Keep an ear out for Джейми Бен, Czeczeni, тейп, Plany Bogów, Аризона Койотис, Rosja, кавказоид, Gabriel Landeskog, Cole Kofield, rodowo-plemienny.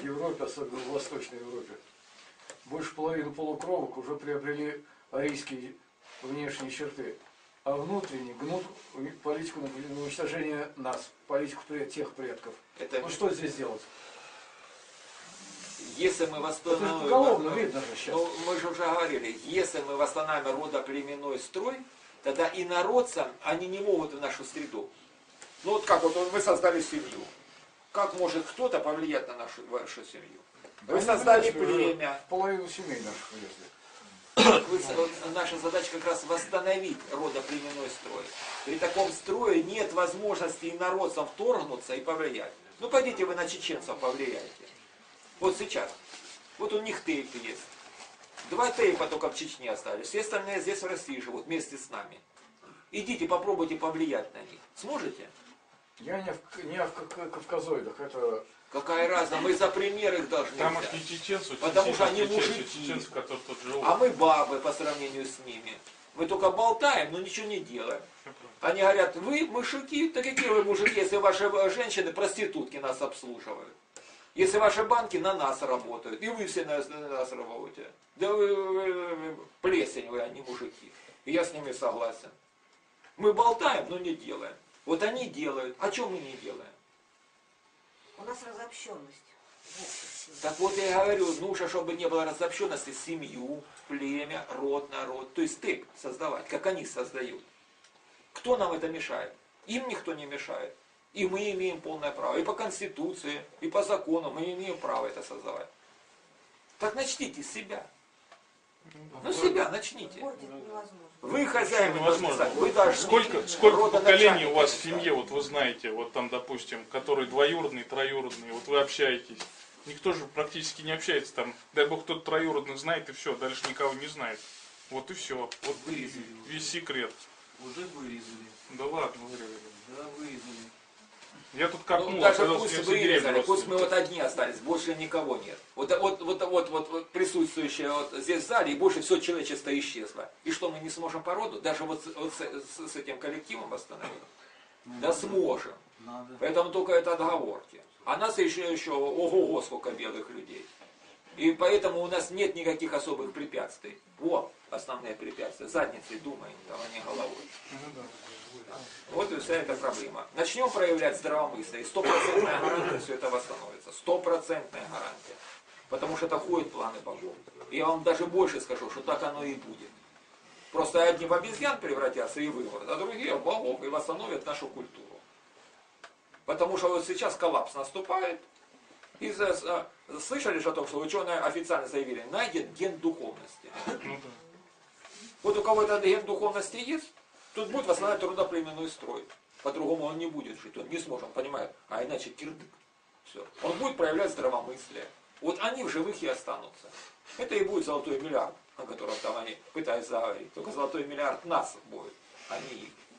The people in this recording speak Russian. в Европе, особенно в Восточной Европе, больше половины полукровок уже приобрели арийские внешние черты, а внутренние гнут политику на уничтожение нас, политику тех предков. Это... Ну что здесь делать? Если мы восстановим, поголовно видно же сейчас. Ну, мы же уже говорили, если мы восстановим родоплеменной строй, тогда и народцам они не могут в нашу среду. Ну вот как вот вы создали семью, как может кто-то повлиять на вашу семью? Да, вы создали племя, половину семей наших уездных. Наша задача как раз восстановить родоплеменной строй. При таком строе нет возможности и народцам вторгнуться и повлиять. Ну пойдите вы на чеченцев повлияйте. Вот сейчас. Вот у них тейп есть. 2 тейпа только в Чечне остались. Все остальные здесь в России живут вместе с нами. Идите, попробуйте повлиять на них. Сможете? Я не в кавказоидах. Это... Какая разница? Мы за пример их должны взять. Там не чеченцы, потому что они мужики. А мы бабы по сравнению с ними. Мы только болтаем, но ничего не делаем. Они говорят, вы мужики, так какие вы мужики, если ваши женщины проститутки нас обслуживают? Если ваши банки на нас работают, и вы все на нас работаете. Да вы плесень, вы, они мужики. И я с ними согласен. Мы болтаем, но не делаем. Вот они делают, а что мы не делаем? У нас разобщенность. Так вот я и говорю, нужно, чтобы не было разобщенности, семью, племя, род, народ. То есть ты создавать, как они создают. Кто нам это мешает? Им никто не мешает. И мы имеем полное право. И по Конституции, и по закону мы имеем право это создавать. Так начните с себя. Ну себя начните. Вы хозяин, вы должны. Сколько поколений у вас в семье, вот вы знаете, вот там, допустим, которые двоюродные, троюродные, вот вы общаетесь. Никто же практически не общается там. Дай бог, кто-то троюродных знает и все, дальше никого не знает. Вот и все. Вот вырезали. Весь секрет. Уже вырезали. Да ладно, вырезали. Да, вырезали. Я тут копнул, ну, даже пусть вырезали, пусть мы вот одни остались, больше никого нет. Вот присутствующие вот здесь в зале, и больше все человечество исчезло. И что, мы не сможем по роду? Даже вот с этим коллективом восстановить? Да сможем. Надо. Поэтому только это отговорки. А нас еще ого-го сколько белых людей. И поэтому у нас нет никаких особых препятствий. Вот основные препятствия. Задницей думаем, а не головой. Вот и вся эта проблема. Начнем проявлять здравомыслие, и 100% гарантия все это восстановится. 100% гарантия. Потому что это входит в планы Богов. И я вам даже больше скажу, что так оно и будет. Просто одни в обезьян превратятся и вымрут, а другие в богов и восстановят нашу культуру. Потому что вот сейчас коллапс наступает. И слышали же о том, что ученые официально заявили, найден ген духовности. Вот у кого этот ген духовности есть, тут будет восстанавливать трудоплеменной строй. По-другому он не будет жить, он не сможет, он понимает, а иначе кирдык. Все. Он будет проявлять здравомыслие. Вот они в живых и останутся. Это и будет золотой миллиард, о котором там они пытаются говорить. Только золотой миллиард нас будет, а не их.